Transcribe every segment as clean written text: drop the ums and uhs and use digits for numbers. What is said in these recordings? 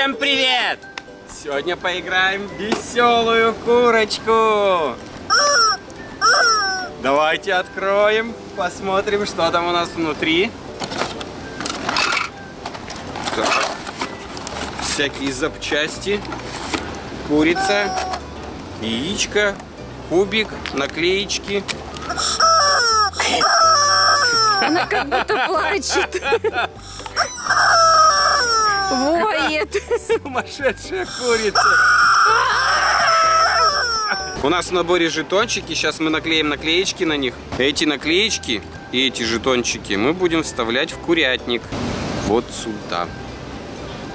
Всем привет! Сегодня поиграем в веселую курочку. Давайте откроем, посмотрим, что там у нас внутри. Так. Всякие запчасти. Курица, яичко, кубик, наклеечки. Она как будто плачет. Воет. Сумасшедшая курица. У нас в наборе жетончики. Сейчас мы наклеим наклеечки на них. Эти наклеечки и эти жетончики мы будем вставлять в курятник. Вот сюда.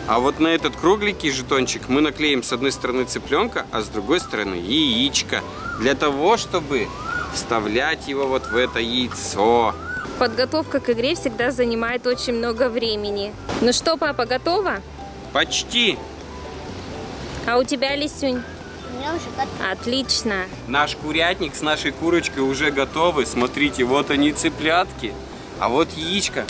А вот на этот кругленький жетончик мы наклеим с одной стороны цыпленка, а с другой стороны яичко. Для того, чтобы вставлять его вот в это яйцо. Подготовка к игре всегда занимает очень много времени. Ну что, папа, готова? Почти. А у тебя, Лисюнь? У меня уже готово. Отлично. Наш курятник с нашей курочкой уже готовы. Смотрите, вот они цыплятки, а вот яичко.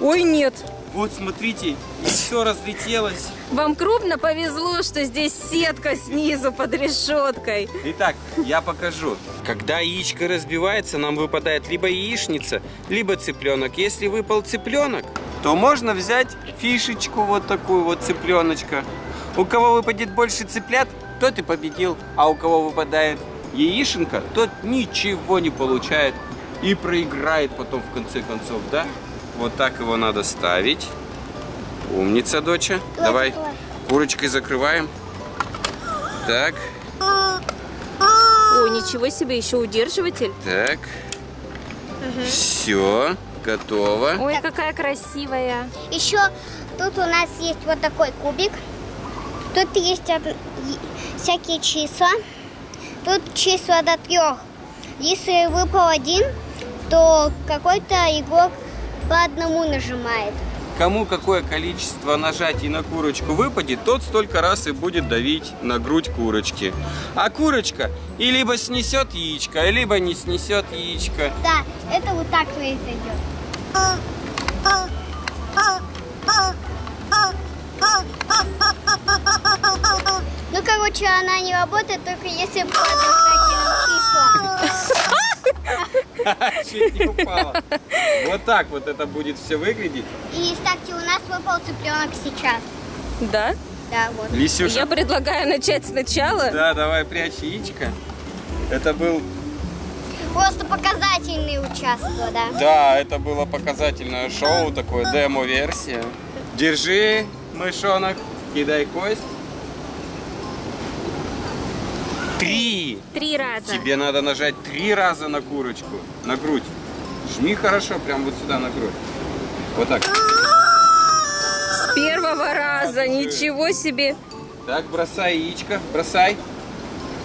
Ой, нет. Вот, смотрите, яйцо разлетелось. Вам крупно повезло, что здесь сетка снизу под решеткой. Итак, я покажу. Когда яичко разбивается, нам выпадает либо яичница, либо цыпленок. Если выпал цыпленок, то можно взять фишечку, вот такую вот цыпленочка. У кого выпадет больше цыплят, тот и победил. А у кого выпадает яишенка, тот ничего не получает и проиграет потом в конце концов, да? Вот так его надо ставить. Умница, доча. Давай курочкой закрываем. Так. О, ничего себе, еще удерживатель. Так. Угу. Все, готово. Ой, какая красивая. Еще тут у нас есть вот такой кубик. Тут есть всякие числа. Тут числа до 3. Если выпал 1, то какой-то игрок по одному нажимает. Кому какое количество нажатий на курочку выпадет, тот столько раз и будет давить на грудь курочки. А курочка и либо снесет яичко, либо не снесет яичко. Да, это вот так произойдет. Ну, короче, она не работает, только если падает число. Чуть не упала. Вот так вот это будет все выглядеть. И ставьте, у нас выпал цыпленок сейчас. Да? Да, вот. Лисюша. Я предлагаю начать сначала. Да, давай прячь яичко. Это был... Просто показательный участок, да? Да, это было показательное шоу, такое демо-версия. Держи, мышонок, кидай кость. 3. 3 раза. Тебе надо нажать 3 раза на курочку, на грудь. Жми хорошо, прям вот сюда на грудь. Вот так. С первого раза, ничего себе. Так, бросай яичко, бросай.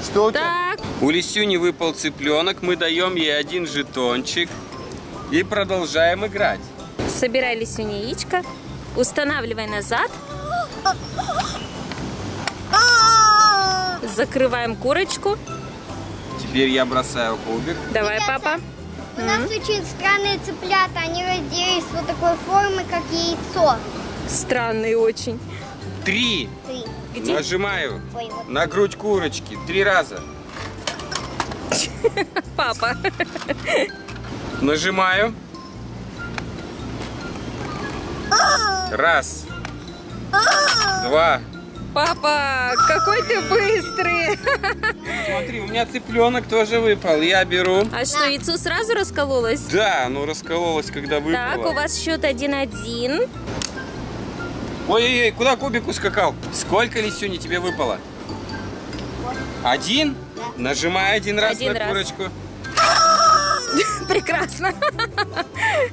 Что у тебя? У Лисюни выпал цыпленок, мы даем ей 1 жетончик и продолжаем играть. Собирай, Лисюни, яичко, устанавливай назад. Закрываем курочку. Теперь я бросаю кубик. Давай, ребята, папа. У нас очень странные цыплята. Они родились вот такой формы, как яйцо. Странные очень. 3. Где? Нажимаю. Ой, вот. На грудь курочки. 3 раза. Папа. Нажимаю. Раз. 2. Папа, какой ты быстрый! Смотри, у меня цыпленок тоже выпал, я беру. А что, яйцо сразу раскололось? Да, оно раскололось, когда выпало. Так, у вас счет 1-1. Ой-ой-ой, куда кубик ускакал? Сколько, Лисюни, тебе выпало? 1? Да. Нажимай 1 раз на курочку. Прекрасно.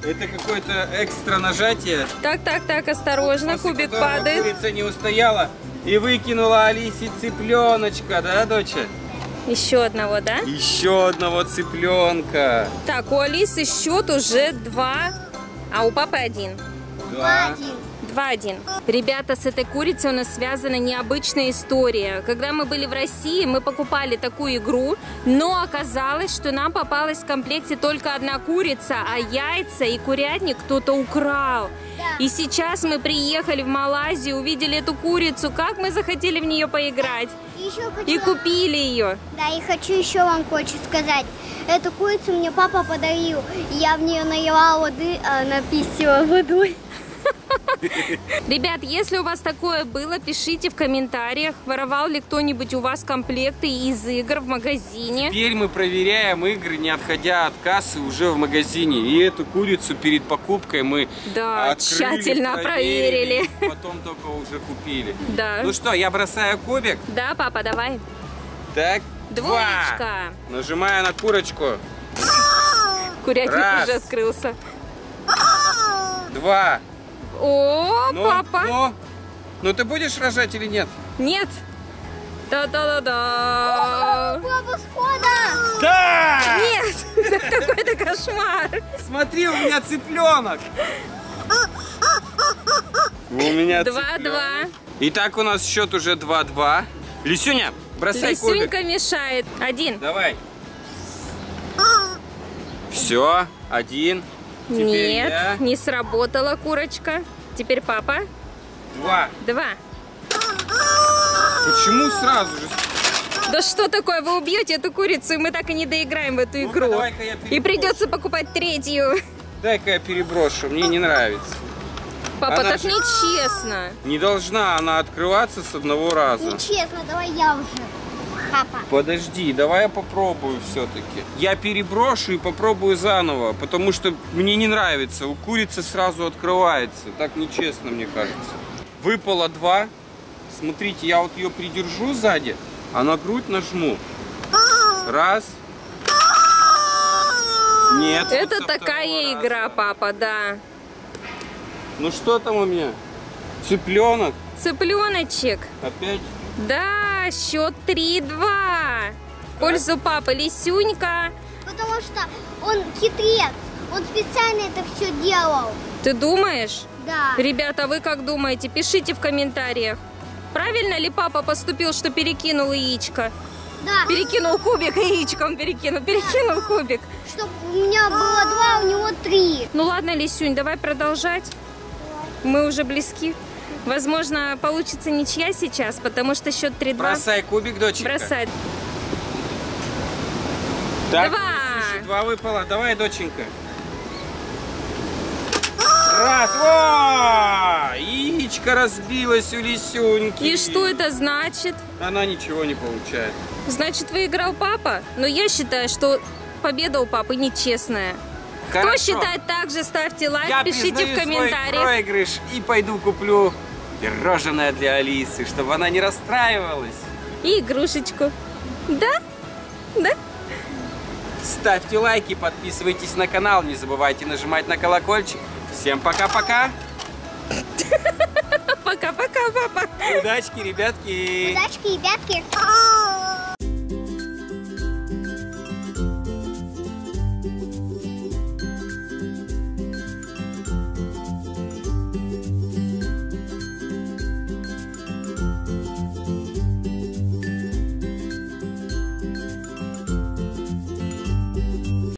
Это какое-то экстра нажатие. Так, осторожно, после кубик падает. Курица не устояла. И выкинула Алисе цыпленочка, да, доча? Еще одного, да? Еще одного цыпленка. Так, у Алисы счет уже 2, а у папы 1. 2-1. 2-1. Ребята, с этой курицей у нас связана необычная история. Когда мы были в России, мы покупали такую игру, но оказалось, что нам попалась в комплекте только одна курица, а яйца и курятник кто-то украл. И сейчас мы приехали в Малайзию, увидели эту курицу, как мы захотели в нее поиграть. И купили ее. Да, и хочу еще вам кое-что сказать. Эту курицу мне папа подарил, я в нее налила воды, а она писала водой. Ребят, если у вас такое было, пишите в комментариях, воровал ли кто-нибудь у вас комплекты из игр в магазине. Теперь мы проверяем игры, не отходя от кассы, уже в магазине. И эту курицу перед покупкой мы тщательно проверили. Потом только уже купили. Да. Ну что, я бросаю кубик? Да, папа, давай. Так, двоечка. Нажимаю на курочку. Курятник уже открылся. 2. О, ну, папа! Ну ты будешь рожать или нет? Нет! Да-да-да-да! Глобус хода! Да! Нет! Какой-то кошмар! Смотри, у меня цыпленок! У меня 2-2. Итак, у нас счет уже 2-2. Лисюня, бросай кубик. Лисюнька мешает. 1. Давай. Все, 1. Теперь нет, не сработала курочка. Теперь папа. 2. Почему сразу же? Да что такое, вы убьете эту курицу, и мы так и не доиграем в эту игру. И придется покупать третью. Дай-ка я переброшу, мне не нравится. Папа, она так нечестно. Не должна она открываться с одного раза. Нечестно, давай я уже. Папа. Подожди, давай я попробую все-таки. Я переброшу и попробую заново, потому что мне не нравится. У курицы сразу открывается. Так нечестно, мне кажется. Выпало 2. Смотрите, я вот ее придержу сзади, а на грудь нажму. 1. Нет. Это такая игра, папа, да. Ну что там у меня? Цыпленок? Цыпленочек. Опять? Да, счет 3-2. В пользу папы Лисюнька. Потому что он хитрец. Он специально это все делал. Ты думаешь? Да. Ребята, вы как думаете? Пишите в комментариях. Правильно ли папа поступил, что перекинул яичко? Да. Перекинул кубик, яичко он перекинул. Перекинул кубик. Чтобы у меня было 2, у него 3. Ну ладно, Лисюнь, давай продолжать. Мы уже близки. Возможно, получится ничья сейчас, потому что счет 3-2. Бросай кубик, доченька. Бросай. Так, 2. Слушай, 2 выпало. Давай, доченька. 1. О! Яичко разбилось у Лисюньки. И что это значит? Она ничего не получает. Значит, выиграл папа? Но я считаю, что победа у папы нечестная. Хорошо. Кто считает так же, ставьте лайк, я пишите в комментариях. Я проигрыш и пойду куплю пирожное для Алисы, чтобы она не расстраивалась. И игрушечку. Да? Да? Ставьте лайки, подписывайтесь на канал, не забывайте нажимать на колокольчик. Всем пока-пока. Пока-пока, папа. Удачки, ребятки. Удачки, ребятки.